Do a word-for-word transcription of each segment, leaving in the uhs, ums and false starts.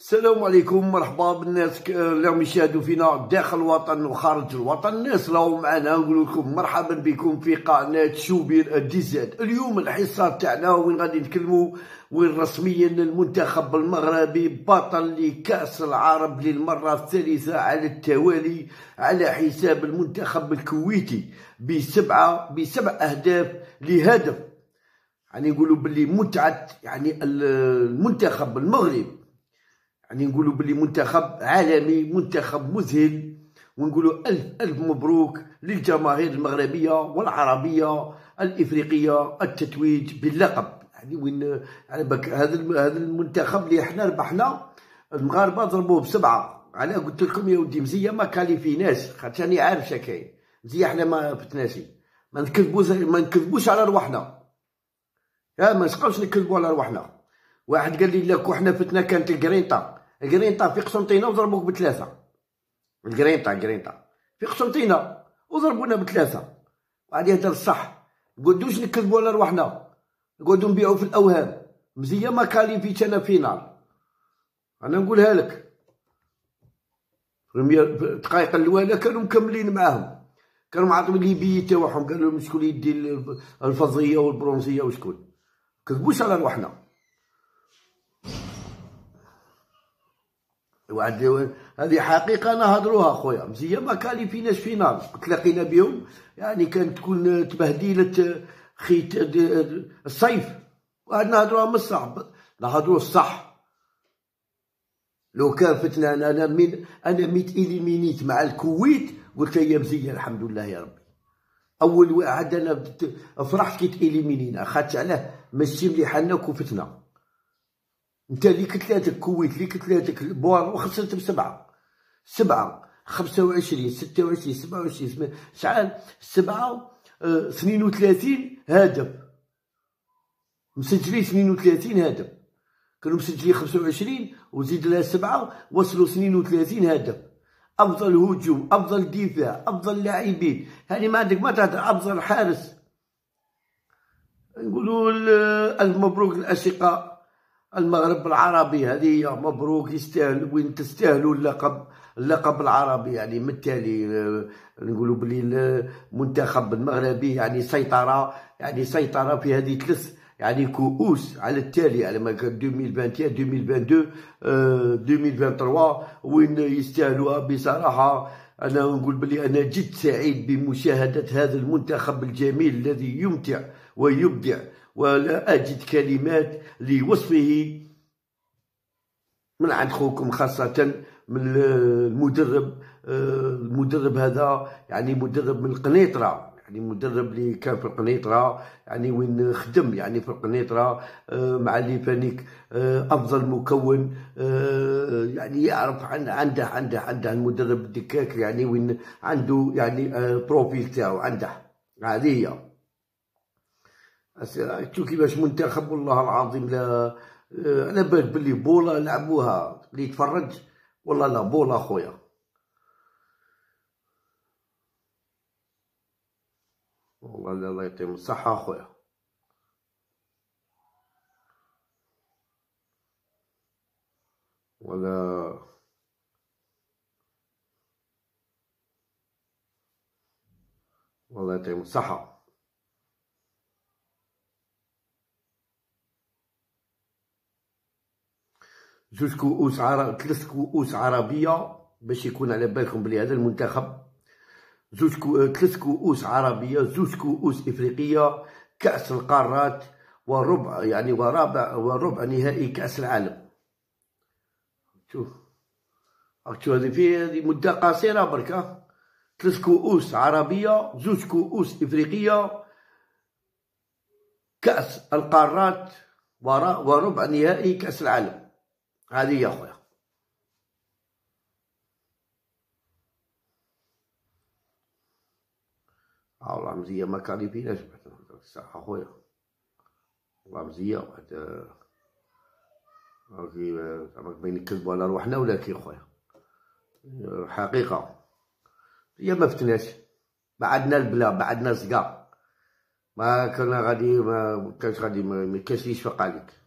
السلام عليكم، مرحبا بالناس اللي راهم يشاهدوا فينا داخل الوطن وخارج الوطن. الناس راهو معنا، نقول لكم مرحبا بكم في قناه شوبير دي زد. اليوم الحصه تاعنا وين غادي نتكلموا وين رسميا المنتخب المغربي بطل لكاس العرب للمره الثالثه على التوالي على حساب المنتخب الكويتي بسبعه بسبع اهداف لهدف. يعني نقولوا باللي متعه، يعني المنتخب المغربي يعني نقولوا بلي منتخب عالمي، منتخب مذهل، ونقولوا ألف ألف مبروك للجماهير المغربية والعربية الإفريقية التتويج باللقب. يعني وين على بالك هذا هذا المنتخب اللي احنا ربحنا، المغاربة ضربوه بسبعة. أنا قلت لكم يا ودي مزية ما كاليفيناش، خاطر راني عارف شكاين مزية احنا ما فتناش، ما نكذبوش ما نكذبوش على رواحنا، يا ما نسقاوش نكذبو على رواحنا. واحد قال لي لا كون حنا فتنا كانت القرينطة، القرينطة في قسنطينة وضربوك بثلاثة، القرينطة القرينطة في قسنطينة وضربونا بثلاثة. وعاد يهدر الصح، نقعدوش نكذبوا على رواحنا، نقعدو نبيعو في الأوهام. مزية ما كاليفيتش أنا فينال، أنا نقولها لك. في الدقايق الأولى كانوا مكملين معاهم، كانوا معاطيين الليبي تاوعهم، قالوا لهم شكون يدي الفضية والبرونزية وشكون. مكذبوش على رواحنا. وعاد هذه حقيقه نهضروها خويا، مزيان ما كاليفيناش فينال، تلاقينا بهم يعني كانت تكون تبهديله خيت الصيف، وعاد نهضروها من الصعب، نهضروا الصح. لو كان فتنا انا من انا ميت اليمينيت مع الكويت، قلت يا مزيان الحمد لله يا ربي. اول واحد انا فرحت كي تاليمينينا، خاطر علاه ماشي مليح لنا كون فتنا. انت اللي كتلاتك الكويت اللي كتلاتك بوار وخسرت بسبعه، سبعه خمسة وعشرين ستة وعشرين سبعة وعشرين شحال سبعه اه اثنين وثلاثين هدف مسجلين، اثنين وثلاثين هدف كانوا مسجلين خمسة وعشرين وزيد لها سبعه وصلوا اثنين وثلاثين هدف. افضل هجوم، افضل دفاع، افضل لاعبين، يعني ما عندك ما تهضر، افضل حارس. نقولوا الف مبروك للاشقاء المغرب العربي، هذه هي مبروك، يستاهل وين تستاهلوا اللقب، اللقب العربي. يعني من التالي نقولوا بلي المنتخب المغربي يعني سيطره، يعني سيطره في هذه ثلاث يعني كؤوس على التالي، على ما كان ألفين وواحد وعشرين ألفين واثنين وعشرين ألفين وثلاثة وعشرين، وين يستاهلوها بصراحه. انا نقول بلي انا جد سعيد بمشاهده هذا المنتخب الجميل الذي يمتع ويبدع، ولا أجد كلمات لوصفه من عند خوكم، خاصة من المدرب. المدرب هذا يعني مدرب من القنيطرة، يعني مدرب اللي كان في القنيطرة، يعني وين خدم يعني في القنيطرة مع اللي فانيك أفضل مكون، يعني يعرف عن عنده عنده عنده المدرب الدكاك، يعني وين عنده يعني بروفيل تاعو عنده عالية. شتو كيفاش منتخب، والله العظيم لا على بالك بلي بولا لعبوها اللي يتفرج، والله لا بولا خويا. والله لا الله يعطيهم الصحة خويا. ولا والله يعطيهم الصحة. زوج كؤوس عرب، ثلاث كؤوس عربيه، باش يكون على بالكم بلي هذا المنتخب زوج كو... ثلاث كؤوس عربيه، زوج كؤوس افريقيه، كاس القارات، وربع يعني ورابع وربع نهائي كاس العالم. شوف شوف هذه في هذه مده قصيره برك، ثلاث كؤوس عربيه، زوج كؤوس افريقيه، كاس القارات، وربع نهائي كاس العالم. هادي يا خويا، والله مزية ما كاليفيناش الصراحة خويا، والله مزية. واحد كي زعما باين نكذبو على روحنا ولا كي خويا، حقيقة هي ما فتناش، بعدنا البلا، بعدنا الزقا، ما كنا غادي ما كانش غادي ما كانش يشفق عليك.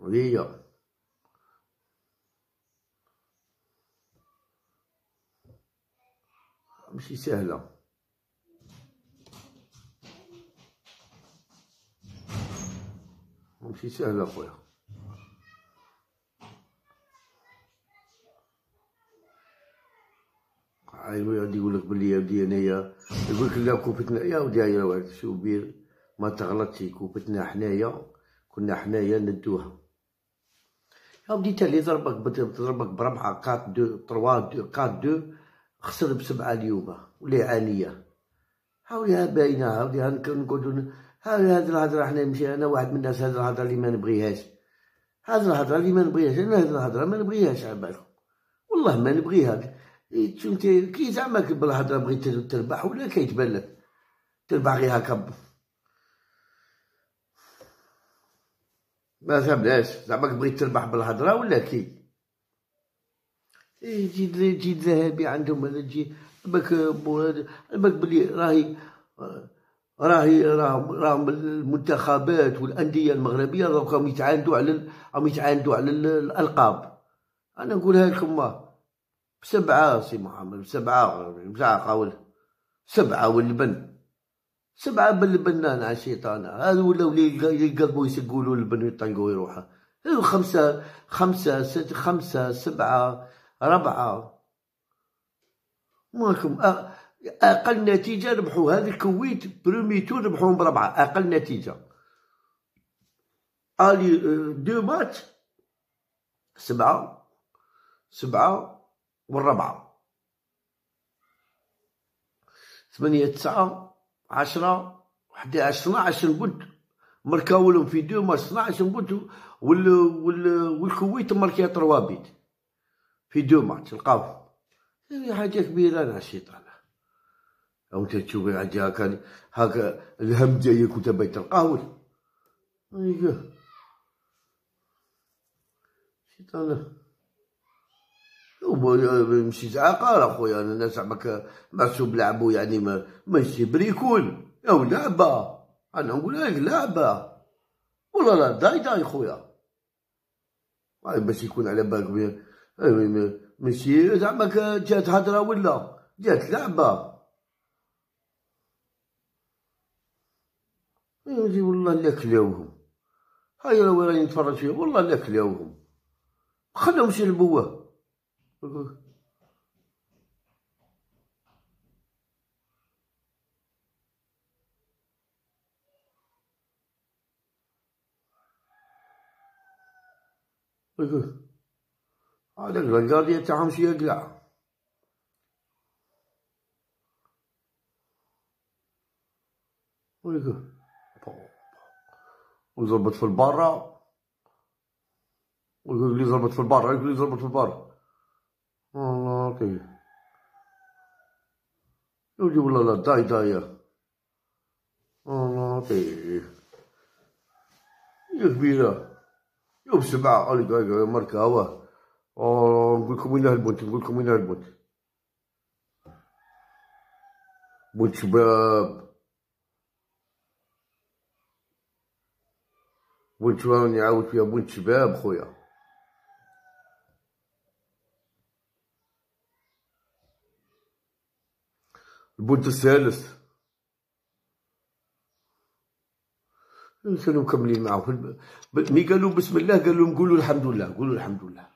ويا ماشي سهلة. ماشي سهلة خويا. عايز غادي يقول لك بلي يا ودي انايا يقول لك لا كوفتنا يا ودي يا ولد شوبير ما تغلطش، كوفتنا حنايا كنا حنايا ندوها يا ودي تا اللي ضربك تضربك بربعة قات دو تروا دو قات دو خسر بسبعة اليوم ولا عالية هاوليها باينة هاوليها نقعدو هاولي هاد الهضرة حنا نمشي أنا واحد من الناس هاد الهضرة اللي ما نبغيهاش، هاد الهضرة اللي ما نبغيهاش أنا هاد الهضرة ما نبغيهاش على بالكم والله ما نبغيها. شفتي كي زعما بالهضرة بغيت تربح ولا كيتبان لك تربح غير هاكا ما فهمناش زعما بغيت تربح بالهضرة ولا كي جيد جيد ذهبي عندهم هذا جي باك باك بلي راهي راهي راهم راهم المنتخبات والانديه المغربيه راهم يتعاندوا على راهم يتعاندوا على الالقاب. انا نقولها لكم بسبعه سي محمد بسبعه بسبعه قاول سبعه واللبن سبعه بالبنان على الشيطان هذو ولاو اللي يقلبوا يسقوا له البن ويطنقوا يروحوا خمسه خمسه ست خمسه سبعه ربعة مالكم أقل نتيجة ربحوا هذه الكويت برومي تور ربحوهم بربعة أقل نتيجة ألي دو ماتش سبعة سبعة والربعة ثمانية تسعة عشرة وحدة عشرة عشر بنت مركاولهم في دو ماتش اثنا عشر بنت والكويت مركية تروا بيت في دو ماتش لقاوهم هذه حاجة كبيرة على الشيطان. أو أنت تشوف حاجة هاكا هاكا الهم جايك وأنت باغي تلقاوه أييه الشيطان ماشي زعاقة أخويا أنا زعما محسوب لعبو يعني ما ماشي بريكول أو لعبة أنا نقولها لك لعبة والله لا داي داي خويا باش يكون على بالك ماشي زعما جات هضره ولا جات لعبه يجي والله لا كلاوهم هاي راه راني نتفرج فيهم والله لا كلاوهم خليهم يلعبوه ويقول هذاك القاضية تاعهم شي قلع ويقول وضربت في البرة ويقول لي ضربت في البرة يقول لي ضربت في البرة والله كي يجي والله لا داي داي والله كي يا كبيرة يا بسبعة قال مركا هواه أو نقولكم وين هالبنت نقولكم وين هالبنت بنت شباب بنت شباب راني عاود فيها بنت شباب خويا البنت الثالث كانوا مكملين معاه مي قالوا بسم الله قالوا نقولوا الحمد لله قولوا الحمد لله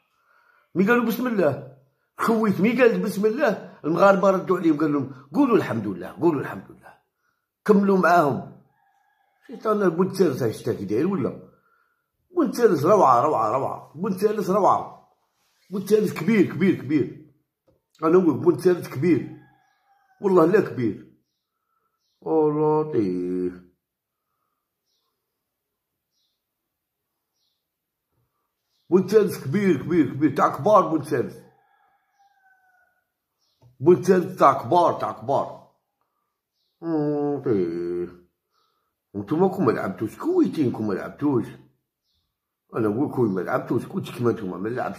مي قالوا بسم الله خويت مي قالت بسم الله المغاربه ردوا عليهم قال لهم قولوا الحمد لله قولوا الحمد لله كملوا معاهم شيطان بنت ثالث شتا كي داير ولا بنت ثالث روعه روعه روعه بنت ثالث روعه بنت ثالث كبير كبير كبير انا نقول بنت ثالث كبير والله لا كبير والله لطيف بنت ثالث كبير كبير كبير تاع كبار بنت ثالث بنت ثالث تاع كبار تاع كبار نتوما كون ما لعبتوش كويتين كون ما لعبتوش انا نقول كون ما لعبتوش كنت كيما نتوما ما نلعبش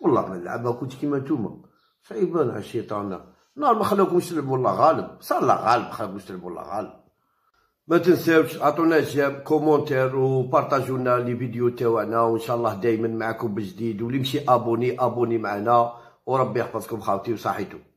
والله ما نلعبها كنت كيما نتوما صعيبان على الشيطان نهار ما خلاوكمش تلعبوا والله غالب صار لا غالب خلاوكمش تلعبوا والله غالب ما تنساوش عطونا جيم كومونتير وبارطاجونا لي فيديو تاعنا، وان شاء الله دائما معكم بجديد. واللي مشي ابوني ابوني معنا، وربي يحفظكم خاوتي وصحيتو.